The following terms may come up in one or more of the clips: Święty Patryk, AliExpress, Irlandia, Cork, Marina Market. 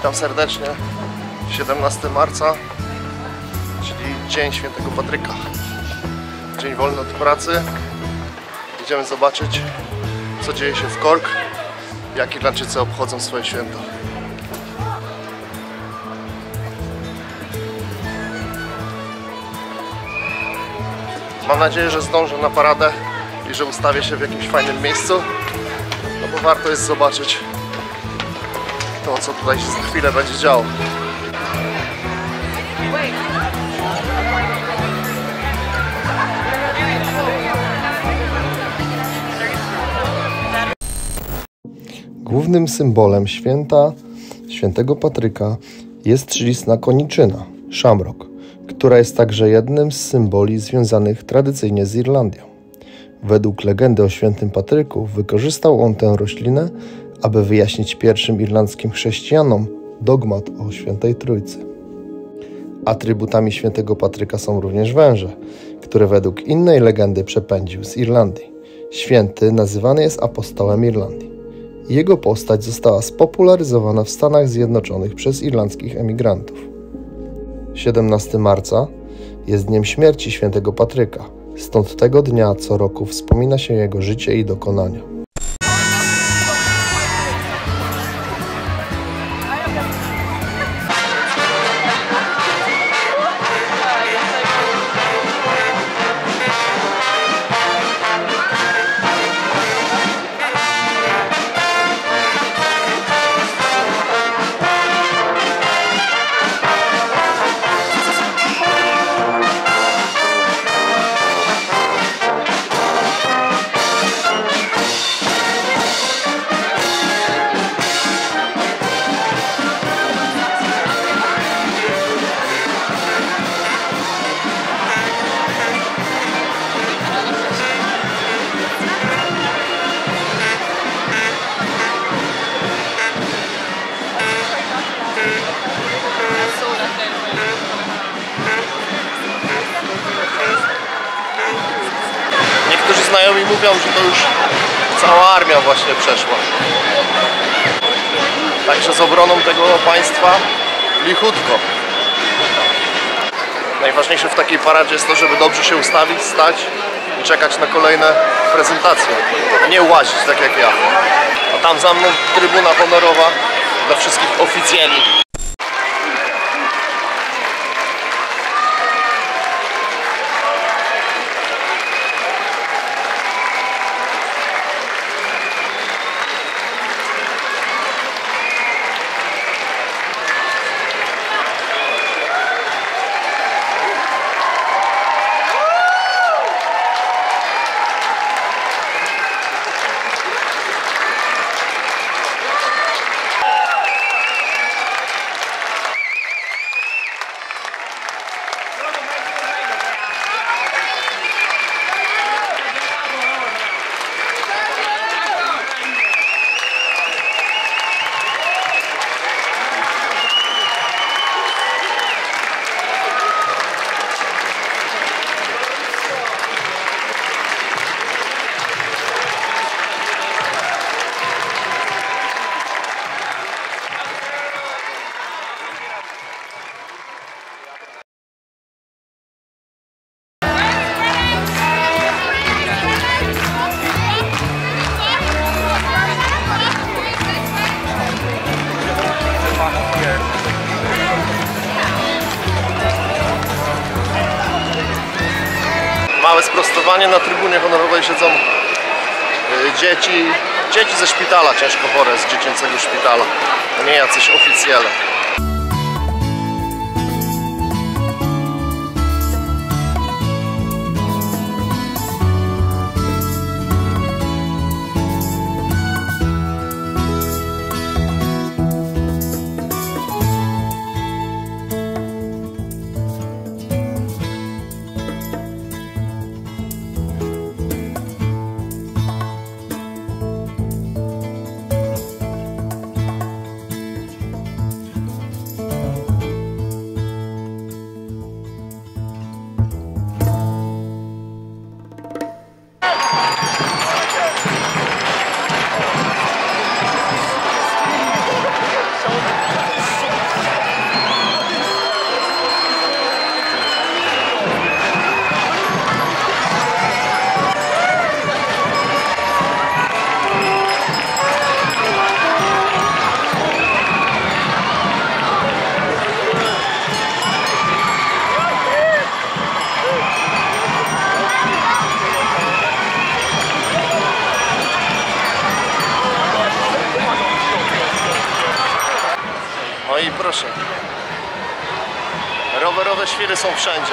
witam serdecznie. 17 marca, czyli dzień Świętego Patryka. Dzień wolny od pracy. Idziemy zobaczyć, co dzieje się w Cork, jak Irlandczycy obchodzą swoje święto. Mam nadzieję, że zdążę na paradę i że ustawię się w jakimś fajnym miejscu, no bo warto jest zobaczyć to, co tutaj się za chwilę będzie działo. Głównym symbolem święta Świętego Patryka jest liśna koniczyna, szamrok, która jest także jednym z symboli związanych tradycyjnie z Irlandią. Według legendy o Świętym Patryku wykorzystał on tę roślinę, aby wyjaśnić pierwszym irlandzkim chrześcijanom dogmat o Świętej Trójcy. Atrybutami Świętego Patryka są również węże, które według innej legendy przepędził z Irlandii. Święty nazywany jest apostołem Irlandii. Jego postać została spopularyzowana w Stanach Zjednoczonych przez irlandzkich emigrantów. 17 marca jest dniem śmierci Świętego Patryka, stąd tego dnia co roku wspomina się jego życie i dokonania. Znajomi mówią, że to już cała armia właśnie przeszła. Także z obroną tego państwa lichutko. Najważniejsze w takiej paradzie jest to, żeby dobrze się ustawić, stać i czekać na kolejne prezentacje. Nie łazić tak jak ja. A tam za mną trybuna honorowa dla wszystkich oficjeli. Małe sprostowanie, na trybunie honorowej siedzą dzieci ze szpitala, ciężko chore z dziecięcego szpitala, a nie jacyś oficjele. i proszę. Rowerowe świry są wszędzie.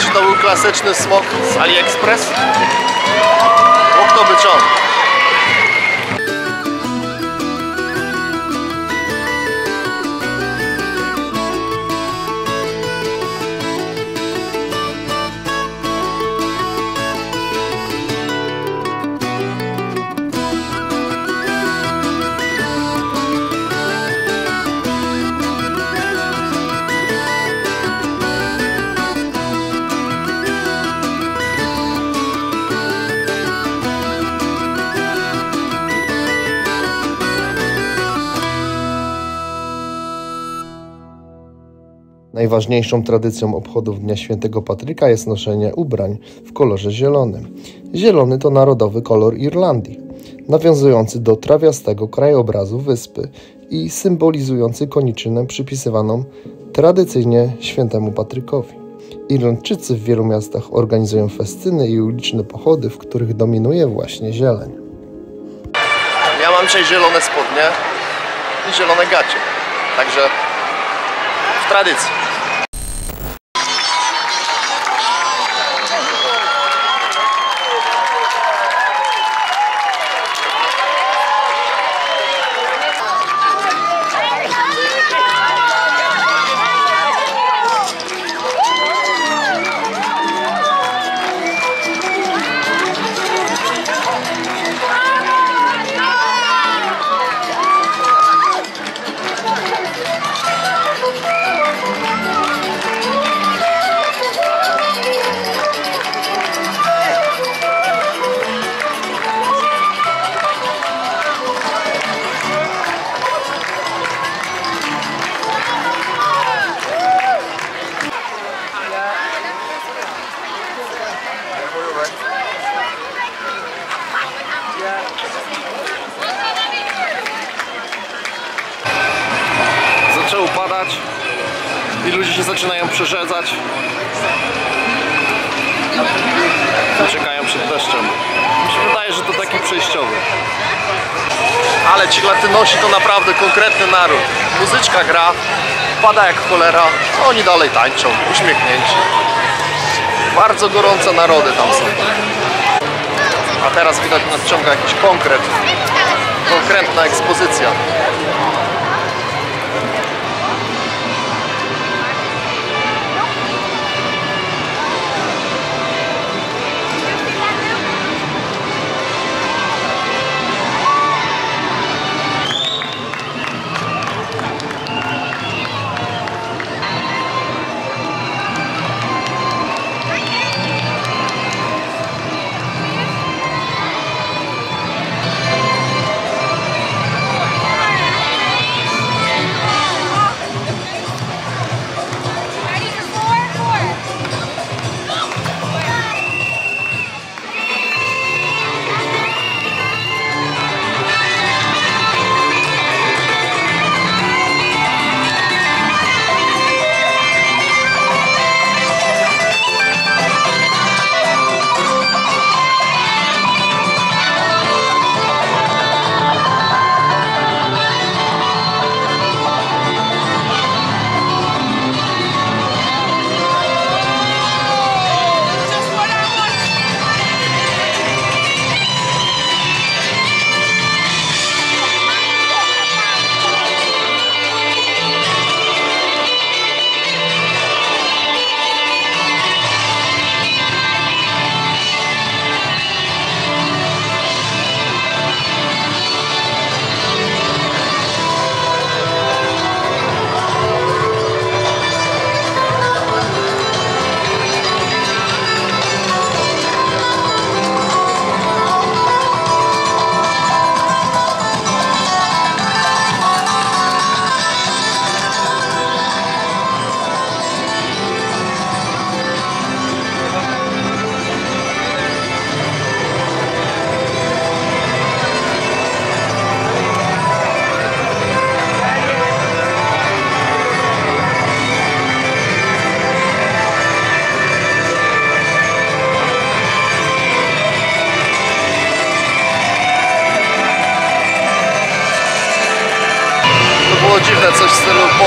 Czy to był klasyczny smok z AliExpress? Mógł to być on. Najważniejszą tradycją obchodów Dnia Świętego Patryka jest noszenie ubrań w kolorze zielonym. Zielony to narodowy kolor Irlandii, nawiązujący do trawiastego krajobrazu wyspy i symbolizujący koniczynę przypisywaną tradycyjnie świętemu Patrykowi. Irlandczycy w wielu miastach organizują festyny i uliczne pochody, w których dominuje właśnie zieleń. Ja mam dzisiaj zielone spodnie i zielone gacie, także w tradycji. Zaczęło padać i ludzie się zaczynają przerzedzać. Uciekają przed deszczem. Mi się wydaje, że to taki przejściowy. Ale ci Latynosi to naprawdę konkretny naród. Muzyczka gra, pada jak cholera, a oni dalej tańczą, uśmiechnięci. Bardzo gorące narody tam są. A teraz widać nadciąga jakiś konkret. Konkretna ekspozycja.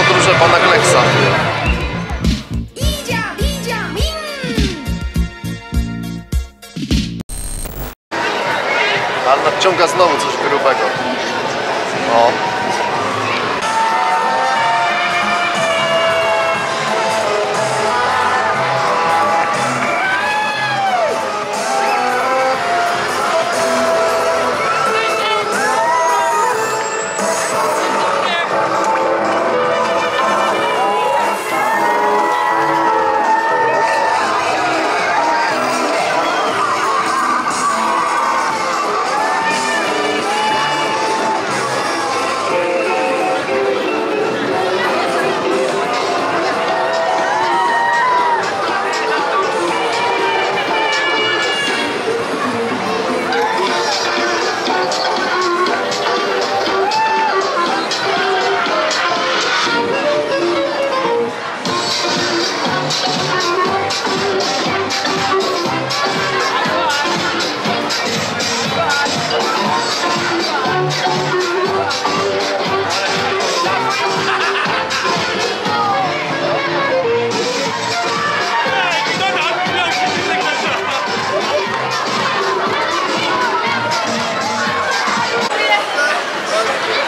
podróże pana Kleksa. Ale nadciąga znowu coś grubego. O.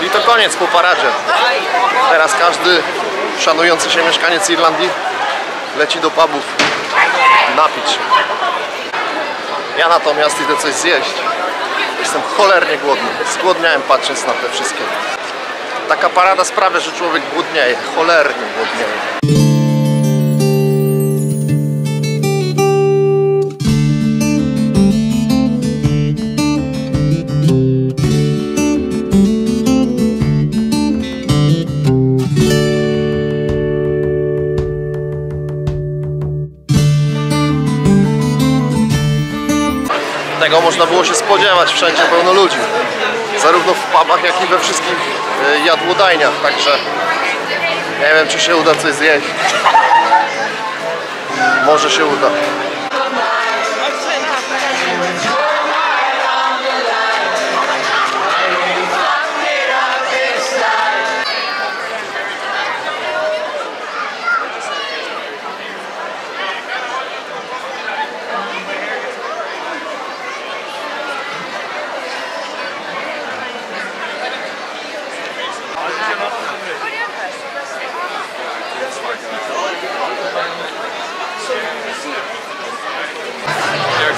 I to koniec po paradzie. Teraz każdy szanujący się mieszkaniec Irlandii leci do pubów napić się. Ja natomiast idę coś zjeść. Jestem cholernie głodny. Zgłodniałem, patrząc na te wszystkie. Taka parada sprawia, że człowiek głodnieje. Cholernie głodnieje. Tego można było się spodziewać, wszędzie pełno ludzi, zarówno w pubach, jak i we wszystkich jadłodajniach, także nie wiem, czy się uda coś zjeść. Może się uda.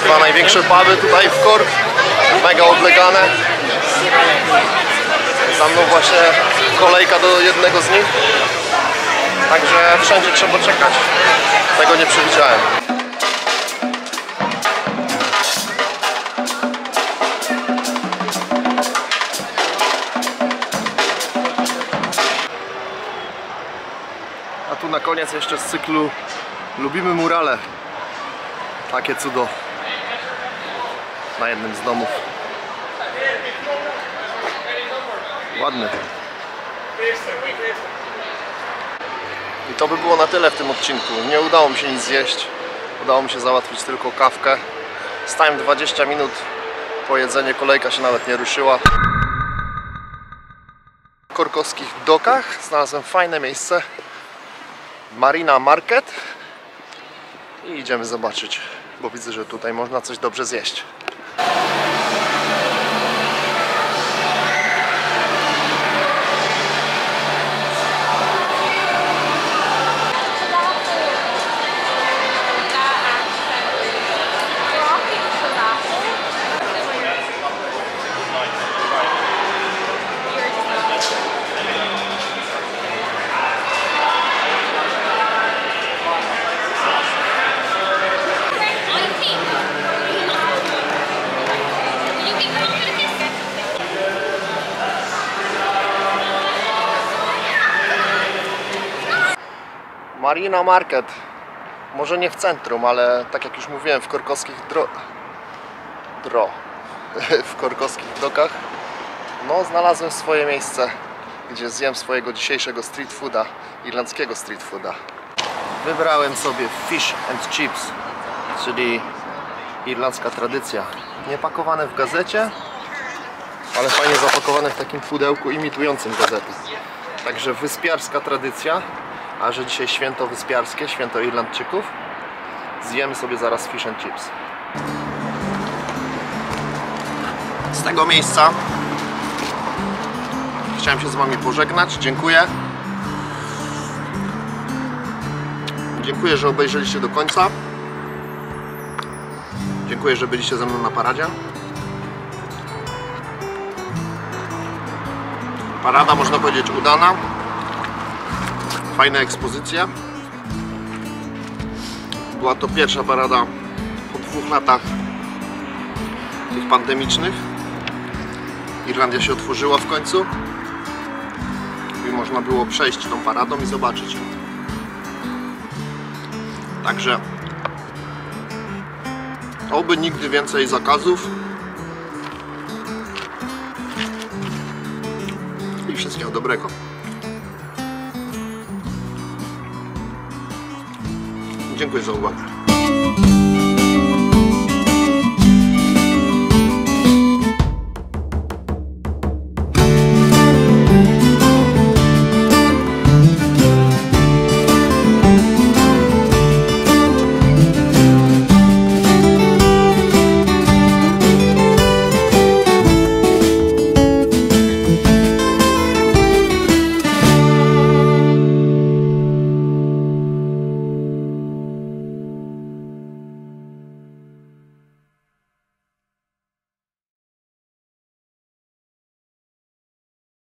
Dwa największe puby tutaj w Cork, mega odlegane. Za mną właśnie kolejka do jednego z nich, także wszędzie trzeba czekać, tego nie przewidziałem. A tu na koniec jeszcze z cyklu lubimy murale, takie cudo. Na jednym z domów. Ładny. I to by było na tyle w tym odcinku. Nie udało mi się nic zjeść. Udało mi się załatwić tylko kawkę. Stałem 20 minut po jedzeniu, kolejka się nawet nie ruszyła. W korkowskich dokach znalazłem fajne miejsce. Marina Market. I idziemy zobaczyć, bo widzę, że tutaj można coś dobrze zjeść. Marina Market, może nie w centrum, ale tak jak już mówiłem, w korkowskich w korkowskich dokach, no znalazłem swoje miejsce, gdzie zjem swojego dzisiejszego street fooda, irlandzkiego street fooda. Wybrałem sobie fish and chips, czyli irlandzka tradycja, nie pakowane w gazecie, ale fajnie zapakowane w takim pudełku imitującym gazetę. Także wyspiarska tradycja, a że dzisiaj święto wyspiarskie, święto Irlandczyków, zjemy sobie zaraz fish and chips. Z tego miejsca chciałem się z wami pożegnać, dziękuję. Dziękuję, że obejrzeliście do końca. Dziękuję, że byliście ze mną na paradzie. Parada, można powiedzieć, udana. Fajne ekspozycje. Była to pierwsza parada po 2 latach tych pandemicznych. Irlandia się otworzyła w końcu i można było przejść tą paradą i zobaczyć ją. Także oby nigdy więcej zakazów i wszystkiego dobrego. Dziękuję za uwagę.